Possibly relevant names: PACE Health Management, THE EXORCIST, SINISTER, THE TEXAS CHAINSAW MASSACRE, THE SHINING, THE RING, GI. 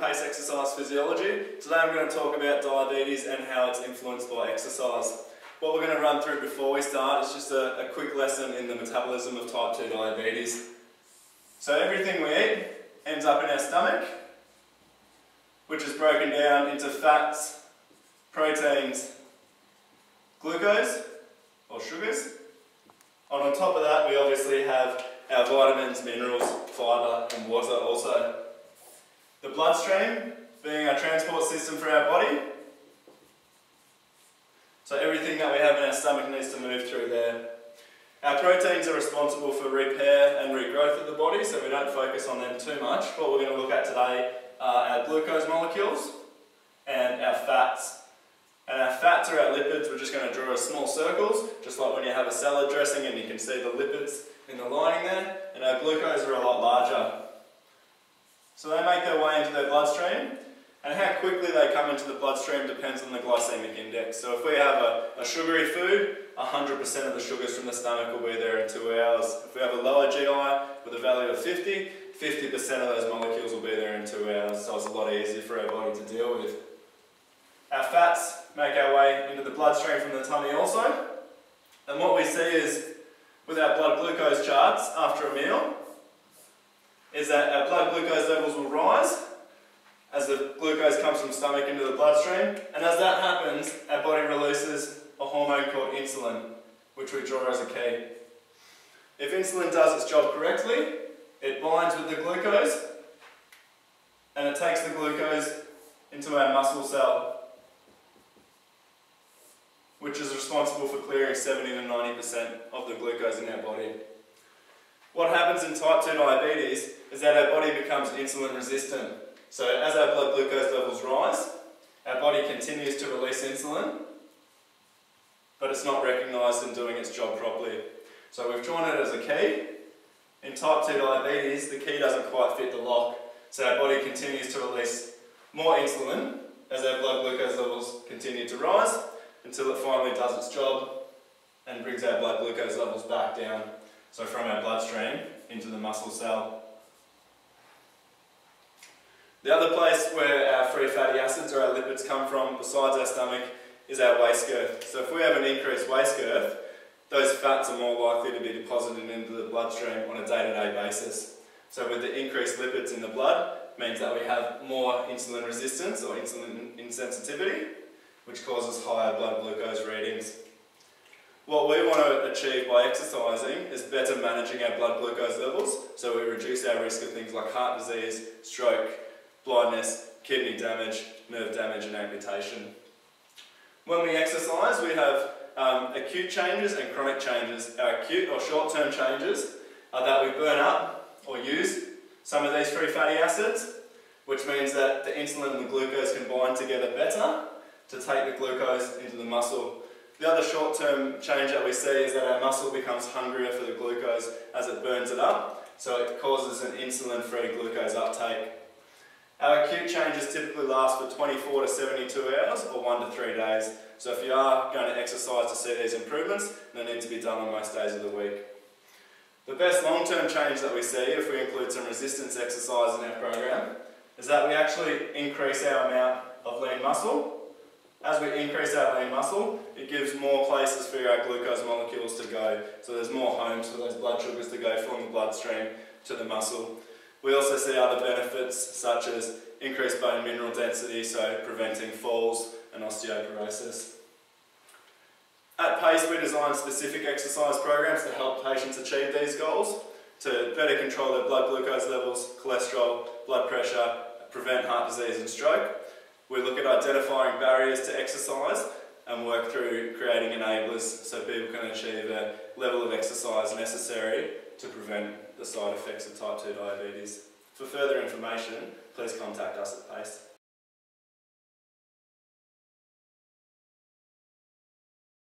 PACE Exercise Physiology. Today I'm going to talk about diabetes and how it's influenced by exercise. What we're going to run through before we start is just a quick lesson in the metabolism of type 2 diabetes. So everything we eat ends up in our stomach, which is broken down into fats, proteins, glucose or sugars, and on top of that we obviously have our vitamins, minerals, fibre and water also. The bloodstream being our transport system for our body. So everything that we have in our stomach needs to move through there. Our proteins are responsible for repair and regrowth of the body, so we don't focus on them too much. What we're going to look at today are our glucose molecules and our fats. And our fats are our lipids. We're just going to draw small circles, just like when you have a salad dressing and you can see the lipids in the lining there, and our glucose are a lot larger. So they make their way into their bloodstream, and how quickly they come into the bloodstream depends on the glycemic index. So if we have a sugary food, 100% of the sugars from the stomach will be there in 2 hours. If we have a lower GI with a value of 50, 50% of those molecules will be there in 2 hours, so it's a lot easier for our body to deal with. Our fats make our way into the bloodstream from the tummy also, and what we see is with our blood glucose charts after a meal, is that our blood glucose levels will rise as the glucose comes from stomach into the bloodstream, and as that happens, our body releases a hormone called insulin, which we draw as a key. If insulin does its job correctly, it binds with the glucose, and it takes the glucose into our muscle cell, which is responsible for clearing 70 to 90% of the glucose in our body. What happens in type 2 diabetes is that our body becomes insulin resistant. So as our blood glucose levels rise, our body continues to release insulin, but it's not recognised and doing its job properly. So we've drawn it as a key. In type 2 diabetes, the key doesn't quite fit the lock, so our body continues to release more insulin as our blood glucose levels continue to rise, until it finally does its job and brings our blood glucose levels back down, so from our bloodstream into the muscle cell. The other place where our free fatty acids or our lipids come from, besides our stomach, is our waist girth. So if we have an increased waist girth, those fats are more likely to be deposited into the bloodstream on a day-to-day basis. So with the increased lipids in the blood, it means that we have more insulin resistance or insulin insensitivity, which causes higher blood glucose readings. What we want to achieve by exercising is better managing our blood glucose levels, so we reduce our risk of things like heart disease, stroke, blindness, kidney damage, nerve damage and amputation. When we exercise, we have acute changes and chronic changes. Our acute or short-term changes are that we burn up or use some of these free fatty acids, which means that the insulin and the glucose can bind together better to take the glucose into the muscle. The other short-term change that we see is that our muscle becomes hungrier for the glucose as it burns it up, so it causes an insulin-free glucose uptake. Our acute changes typically last for 24 to 72 hours or 1 to 3 days, so if you are going to exercise to see these improvements, they need to be done on most days of the week. The best long-term change that we see, if we include some resistance exercise in our program, is that we actually increase our amount of lean muscle. As we increase our lean muscle, it gives more places for our glucose molecules to go, so there's more homes for those blood sugars to go from the bloodstream to the muscle. We also see other benefits such as increased bone mineral density, so preventing falls and osteoporosis. At PACE, we design specific exercise programs to help patients achieve these goals, to better control their blood glucose levels, cholesterol, blood pressure, prevent heart disease and stroke. We look at identifying barriers to exercise and work through creating enablers so people can achieve a level of exercise necessary to prevent the side effects of type 2 diabetes. For further information, please contact us at PACE.